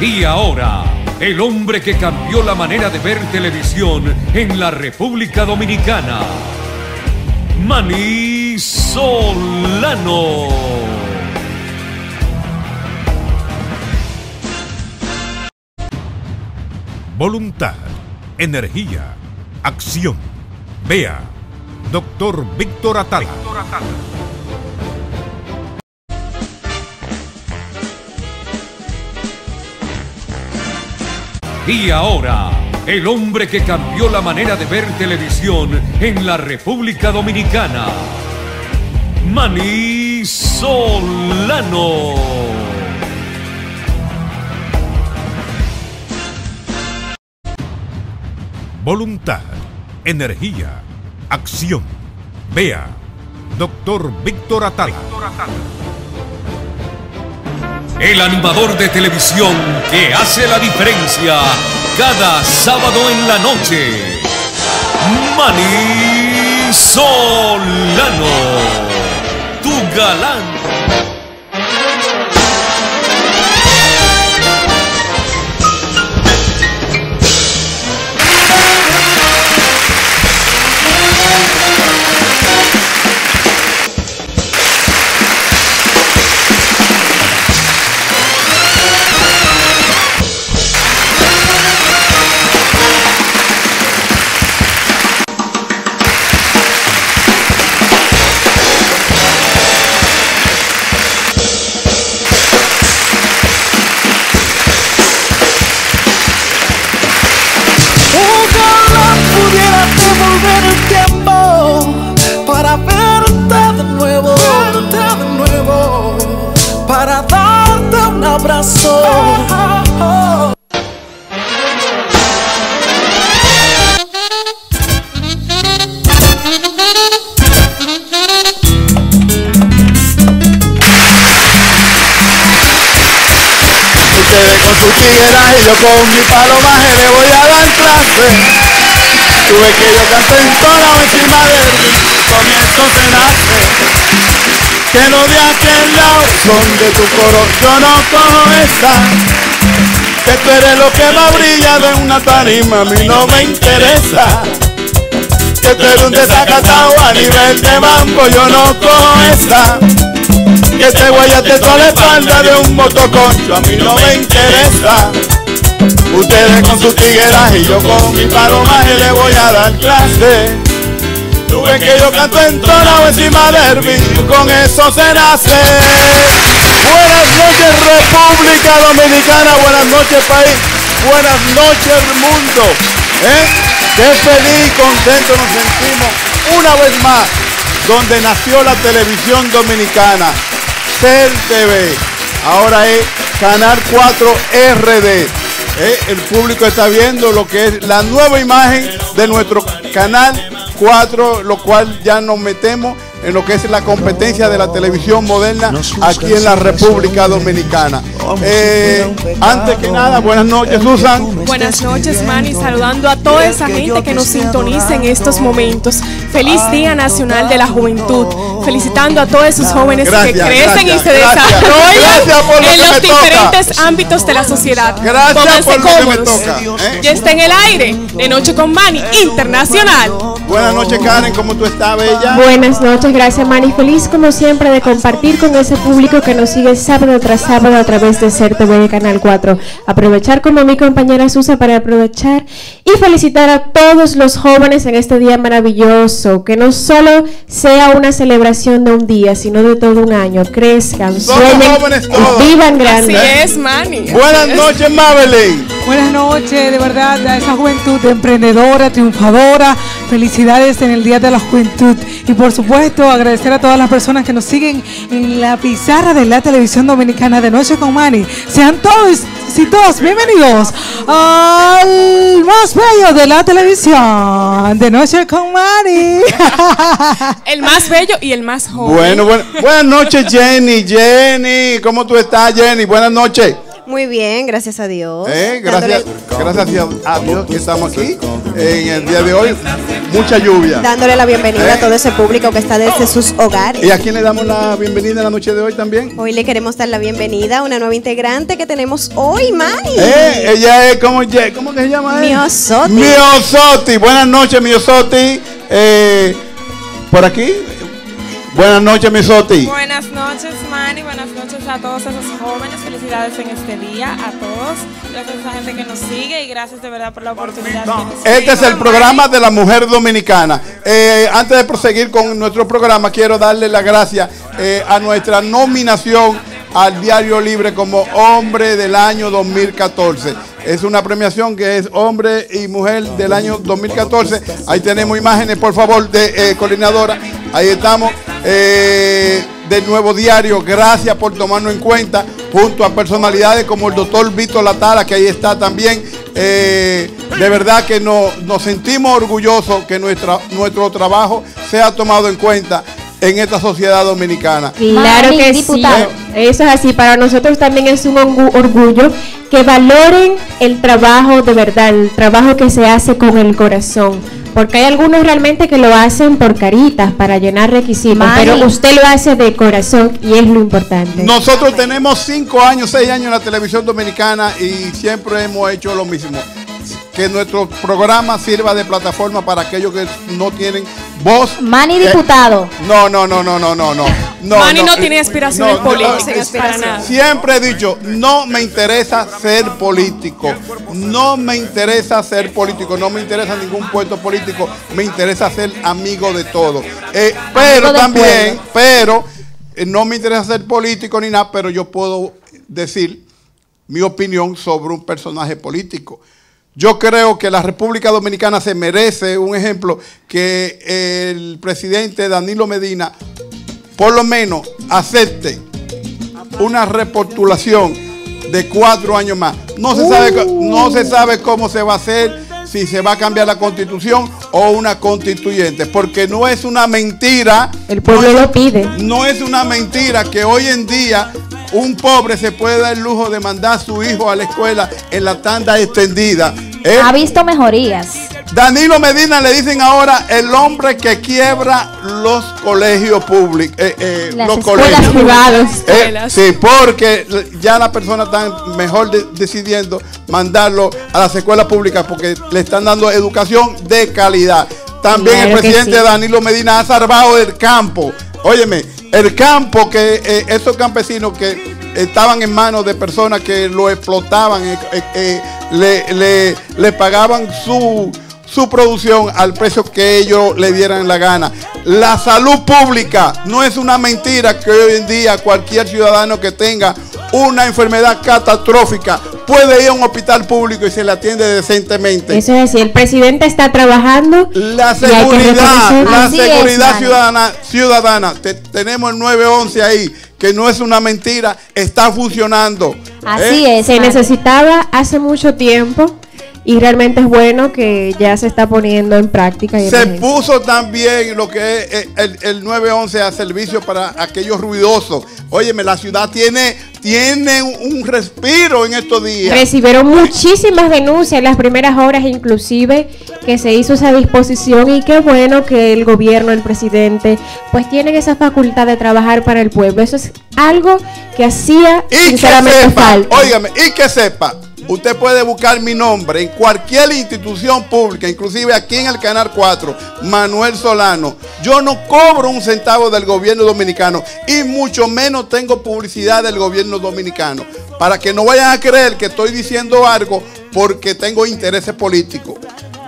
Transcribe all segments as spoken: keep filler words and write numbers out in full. Y ahora, el hombre que cambió la manera de ver televisión en la República Dominicana, Manny Solano. Voluntad, energía, acción. Vea, doctor Víctor Atala. Víctor Atala. Y ahora, el hombre que cambió la manera de ver televisión en la República Dominicana, Manny Solano. Voluntad, energía, acción. Vea, doctor Víctor Atala. El animador de televisión que hace la diferencia cada sábado en la noche, Manny Solano, tu galán. Y yo con mi palomaje le voy a dar clase. Tuve que yo canto entonado encima de él, con esto se nace. Que lo de aquel lado son de tu coro, yo no cojo esa. Que tú eres lo que más brilla de una tarima, a mí no me interesa. Que tú eres un desacatado a nivel de banco, yo no cojo esa. Que te guayaste toda la espalda de un motoconcho, a mí no me interesa. Ustedes con sus tigueras y yo con mi palomaje le voy a dar clase. Tú ves que yo canto entonado encima del beat, con eso se nace. Buenas noches República Dominicana, buenas noches país, buenas noches mundo. ¿Eh? Qué feliz y contento nos sentimos una vez más donde nació la televisión dominicana. CertV, ahora es Canal cuatro R D. ¿Eh? El público está viendo lo que es la nueva imagen de nuestro Canal cuatro, lo cual ya nos metemos en lo que es la competencia de la televisión moderna aquí en la República Dominicana. Eh, antes que nada, buenas noches, Susan. Buenas noches, Manny, saludando a toda esa gente que nos sintoniza en estos momentos. Feliz Día Nacional de la Juventud. Felicitando a todos esos jóvenes gracias, que crecen gracias, y se gracias, desarrollan gracias por lo en los diferentes toca. ámbitos de la sociedad. Gracias Pónganse por lo cómodos. Que me toca, ¿eh? Ya está en el aire de Noche con Manny Internacional. Buenas noches, Karen, ¿cómo tú estás, bella? Buenas noches, gracias, Manny. Feliz como siempre de compartir con ese público que nos sigue sábado tras sábado a través de CertV de Canal cuatro. Aprovechar como mi compañera Susa para aprovechar y felicitar a todos los jóvenes en este día maravilloso. Que no solo sea una celebración de un día, sino de todo un año. Crezcan, sueñen y vivan grande. Así es, Manny. Buenas noches, Mabelín. Buenas noches, de verdad, a esa juventud emprendedora, triunfadora. Felicidades en el Día de la Juventud. Y por supuesto, agradecer a todas las personas que nos siguen en la pizarra de la televisión dominicana de Noche con Manny. Sean todos y todos bienvenidos al más bello de la televisión de Noche con Manny. El más bello y el más joven. Bueno, bueno, buenas noches, Jenny. Jenny, ¿cómo tú estás, Jenny? Buenas noches. Muy bien, gracias a Dios. Eh, gracias, gracias a Dios que estamos aquí en el día de hoy. Mucha lluvia. Dándole la bienvenida eh. a todo ese público que está desde sus hogares. ¿Y a quién le damos la bienvenida en la noche de hoy también? Hoy le queremos dar la bienvenida a una nueva integrante que tenemos hoy, Manny. Eh, ella es, ¿cómo, ¿cómo que se llama? Mío Soti. Mío Soti. Buenas noches, Mío Soti. Eh, ¿Por aquí? Buenas noches, Mío Soti. Buenas noches, Manny. Buenas noches a todos esos jóvenes. Felicidades en este día a todos. Gracias a la gente que nos sigue y gracias de verdad por la oportunidad. No. Que este es el programa de la mujer dominicana. Eh, antes de proseguir con nuestro programa, quiero darle las gracias eh, a nuestra nominación al Diario Libre como Hombre del Año dos mil catorce. Es una premiación que es Hombre y Mujer del Año dos mil catorce. Ahí tenemos imágenes, por favor, de eh, coordinadora. Ahí estamos. Eh, del Nuevo Diario, gracias por tomarnos en cuenta, junto a personalidades como el doctor Vito Latara, que ahí está también. Eh, de verdad que no, nos sentimos orgullosos que nuestra, nuestro trabajo sea tomado en cuenta en esta sociedad dominicana. Claro que sí, diputado. Eso es así, para nosotros también es un orgullo que valoren el trabajo de verdad, el trabajo que se hace con el corazón. Porque hay algunos realmente que lo hacen por caritas, para llenar requisitos, Manny, pero usted lo hace de corazón y es lo importante. Nosotros tenemos cinco años, seis años en la televisión dominicana y siempre hemos hecho lo mismo. Que nuestro programa sirva de plataforma para aquellos que no tienen voz. Manny, eh, diputado. No, no, no, no, no, no, no. Manny no, no tiene aspiraciones no, políticas no, para nada. Siempre he dicho, no me interesa ser político. No me interesa ser político. No me interesa ningún puesto político. Me interesa ser amigo de todos. Eh, pero también, pueblo. pero eh, no me interesa ser político ni nada, pero yo puedo decir mi opinión sobre un personaje político. Yo creo que la República Dominicana se merece un ejemplo que el presidente Danilo Medina por lo menos acepte una repostulación de cuatro años más. No se sabe, no se sabe cómo se va a hacer, si se va a cambiar la constitución o una constituyente, porque no es una mentira. El pueblo lo pide. No es una mentira que hoy en día un pobre se puede dar el lujo de mandar a su hijo a la escuela en la tanda extendida. ¿Eh? Ha visto mejorías. Danilo Medina le dicen ahora el hombre que quiebra los colegios públicos, eh, eh, los colegios privados. Eh, sí, porque ya las personas están mejor de, decidiendo mandarlo a las escuelas públicas porque le están dando educación de calidad. También claro el presidente sí. Danilo Medina ha salvado el campo. Óyeme, el campo que eh, estos campesinos que estaban en manos de personas que lo explotaban, eh, eh, le, le, le pagaban su, su producción al precio que ellos le dieran la gana. La salud pública, no es una mentira que hoy en día cualquier ciudadano que tenga una enfermedad catastrófica puede ir a un hospital público y se le atiende decentemente. Eso es así, el presidente está trabajando. La seguridad, la seguridad es, ciudadana, ciudadana. Te, tenemos el nueve once ahí, que no es una mentira, está funcionando. Así ¿eh? es, se necesitaba hace mucho tiempo y realmente es bueno que ya se está poniendo en práctica. Y se emergencia. puso también lo que es el, el nueve once a servicio para aquellos ruidosos. Óyeme, la ciudad tiene, tiene un respiro en estos días. Recibieron muchísimas denuncias en las primeras horas, inclusive, que se hizo esa disposición y qué bueno que el gobierno, el presidente, pues tienen esa facultad de trabajar para el pueblo. Eso es algo que hacía y sinceramente que sepa, falta. Óigame, y que sepa. Usted puede buscar mi nombre en cualquier institución pública, inclusive aquí en el Canal cuatro, Manuel Solano. Yo no cobro un centavo del gobierno dominicano y mucho menos tengo publicidad del gobierno dominicano. Para que no vayan a creer que estoy diciendo algo porque tengo intereses políticos.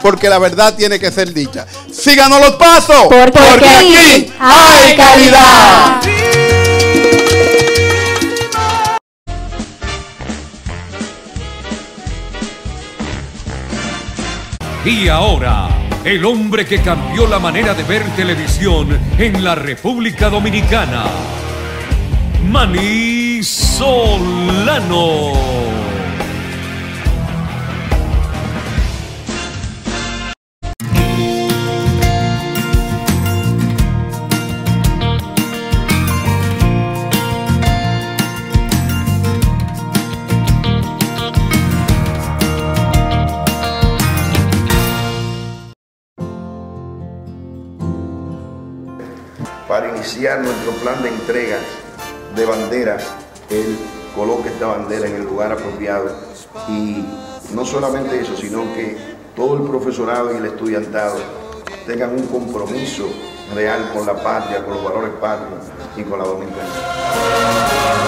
Porque la verdad tiene que ser dicha. Síganos los pasos, porque, porque aquí, aquí hay calidad. calidad. Y ahora, el hombre que cambió la manera de ver televisión en la República Dominicana, Manny Solano. iniciar nuestro plan de entregas de banderas, él coloque esta bandera en el lugar apropiado. Y no solamente eso, sino que todo el profesorado y el estudiantado tengan un compromiso real con la patria, con los valores patrios y con la dominicana.